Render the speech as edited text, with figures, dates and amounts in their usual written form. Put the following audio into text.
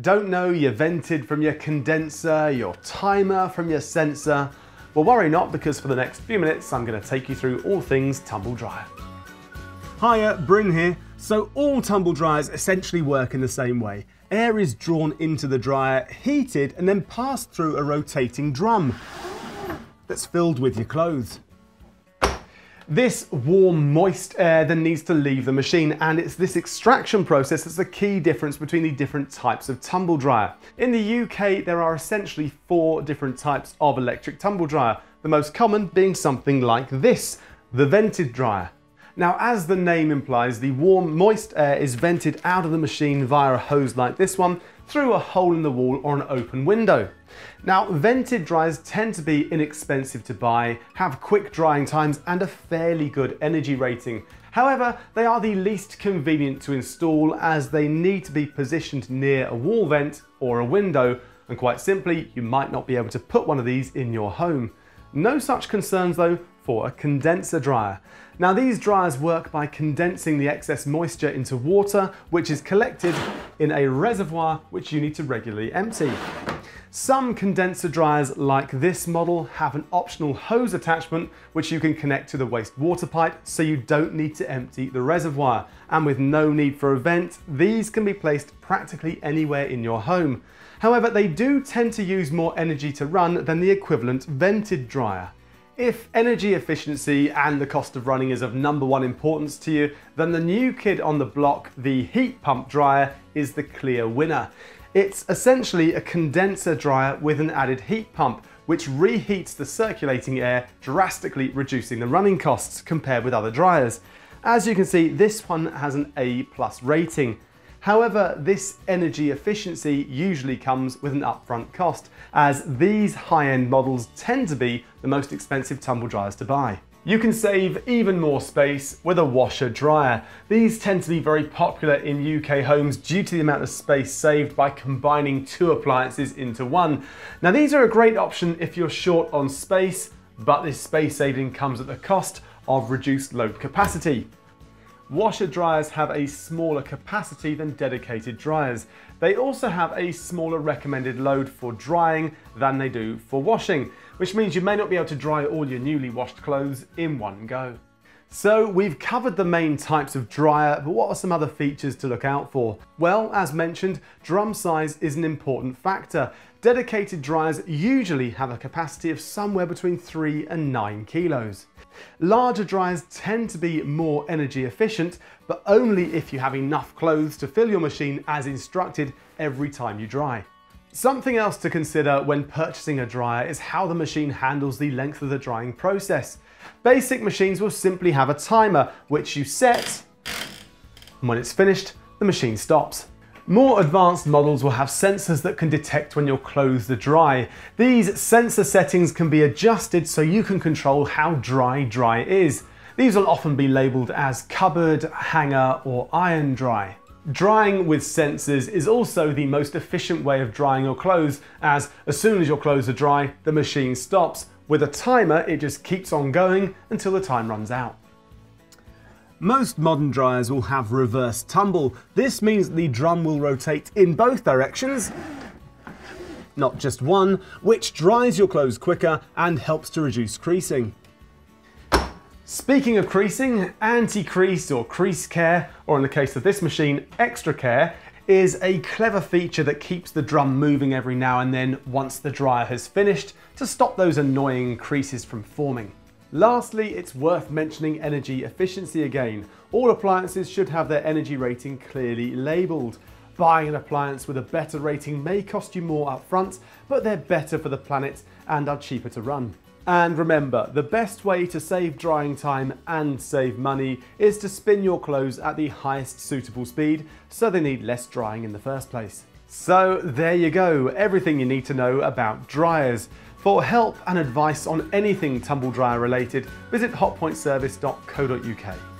Don't know your vented from your condenser, your timer from your sensor? Well, worry not, because for the next few minutes, I'm going to take you through all things tumble dryer. Hiya, Bryn here. So all tumble dryers essentially work in the same way. Air is drawn into the dryer, heated, and then passed through a rotating drum that's filled with your clothes. This warm, moist air then needs to leave the machine, and it's this extraction process that's the key difference between the different types of tumble dryer. In the UK, there are essentially four different types of electric tumble dryer, the most common being something like this, the vented dryer. Now, as the name implies, the warm, moist air is vented out of the machine via a hose like this one, through a hole in the wall or an open window. Now, vented dryers tend to be inexpensive to buy, have quick drying times and a fairly good energy rating. However, they are the least convenient to install, as they need to be positioned near a wall vent or a window, and quite simply, you might not be able to put one of these in your home. No such concerns though for a condenser dryer. Now, these dryers work by condensing the excess moisture into water, which is collected in a reservoir which you need to regularly empty. Some condenser dryers, like this model, have an optional hose attachment which you can connect to the wastewater pipe, so you don't need to empty the reservoir. And with no need for a vent, these can be placed practically anywhere in your home. However, they do tend to use more energy to run than the equivalent vented dryer. If energy efficiency and the cost of running is of #1 importance to you, then the new kid on the block, the heat pump dryer, is the clear winner. It's essentially a condenser dryer with an added heat pump, which reheats the circulating air, drastically reducing the running costs compared with other dryers. As you can see, this one has an A+ rating. However, this energy efficiency usually comes with an upfront cost, as these high-end models tend to be the most expensive tumble dryers to buy. You can save even more space with a washer dryer. These tend to be very popular in UK homes due to the amount of space saved by combining two appliances into one. Now, these are a great option if you're short on space, but this space saving comes at the cost of reduced load capacity. Washer dryers have a smaller capacity than dedicated dryers. They also have a smaller recommended load for drying than they do for washing, which means you may not be able to dry all your newly washed clothes in one go. So we've covered the main types of dryer, but what are some other features to look out for? Well, as mentioned, drum size is an important factor. Dedicated dryers usually have a capacity of somewhere between 3 and 9 kilos. Larger dryers tend to be more energy efficient, but only if you have enough clothes to fill your machine as instructed every time you dry. Something else to consider when purchasing a dryer is how the machine handles the length of the drying process. Basic machines will simply have a timer, which you set, and when it's finished, the machine stops. More advanced models will have sensors that can detect when your clothes are dry. These sensor settings can be adjusted so you can control how dry is. These will often be labelled as cupboard, hanger, or iron dry. Drying with sensors is also the most efficient way of drying your clothes, as soon as your clothes are dry, the machine stops. With a timer, it just keeps on going until the time runs out. Most modern dryers will have reverse tumble. This means the drum will rotate in both directions, not just one, which dries your clothes quicker and helps to reduce creasing. Speaking of creasing, anti-crease or crease care, or in the case of this machine, extra care, is a clever feature that keeps the drum moving every now and then once the dryer has finished, to stop those annoying creases from forming. Lastly, it's worth mentioning energy efficiency again. All appliances should have their energy rating clearly labelled. Buying an appliance with a better rating may cost you more upfront, but they're better for the planet and are cheaper to run. And remember, the best way to save drying time and save money is to spin your clothes at the highest suitable speed, so they need less drying in the first place. So there you go, everything you need to know about dryers. For help and advice on anything tumble dryer related, visit hotpointservice.co.uk.